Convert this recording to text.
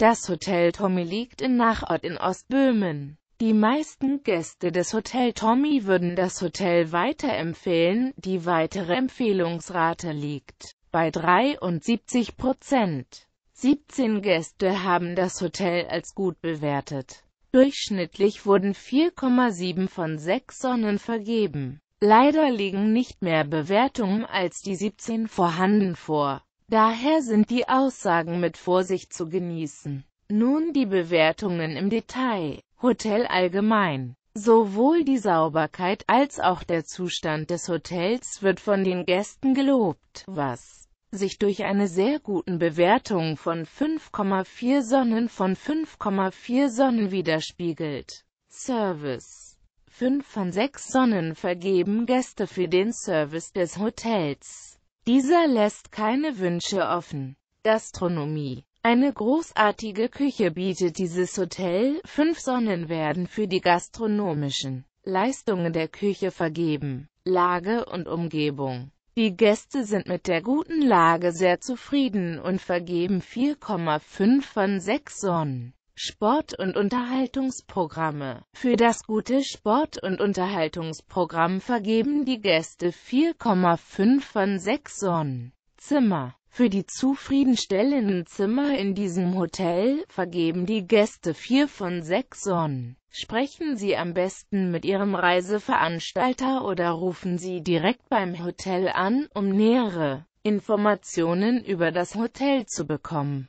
Das Hotel Tommy liegt in Náchod in Ostböhmen. Die meisten Gäste des Hotel Tommy würden das Hotel weiterempfehlen, die weitere Empfehlungsrate liegt bei 73%. 17 Gäste haben das Hotel als gut bewertet. Durchschnittlich wurden 4,7 von 6 Sonnen vergeben. Leider liegen nicht mehr Bewertungen als die 17 vorhanden vor. Daher sind die Aussagen mit Vorsicht zu genießen. Nun die Bewertungen im Detail. Hotel allgemein. Sowohl die Sauberkeit als auch der Zustand des Hotels wird von den Gästen gelobt, was sich durch eine sehr guten Bewertung von 5,4 Sonnen widerspiegelt. Service. 5 von 6 Sonnen vergeben Gäste für den Service des Hotels. Dieser lässt keine Wünsche offen. Gastronomie. Eine großartige Küche bietet dieses Hotel, 5 Sonnen werden für die gastronomischen Leistungen der Küche vergeben. Lage und Umgebung. Die Gäste sind mit der guten Lage sehr zufrieden und vergeben 4,5 von 6 Sonnen. Sport- und Unterhaltungsprogramme. Für das gute Sport- und Unterhaltungsprogramm vergeben die Gäste 4,5 von 6 Sonnen. Zimmer. Für die zufriedenstellenden Zimmer in diesem Hotel vergeben die Gäste 4 von 6 Sonnen. Sprechen Sie am besten mit Ihrem Reiseveranstalter oder rufen Sie direkt beim Hotel an, um nähere Informationen über das Hotel zu bekommen.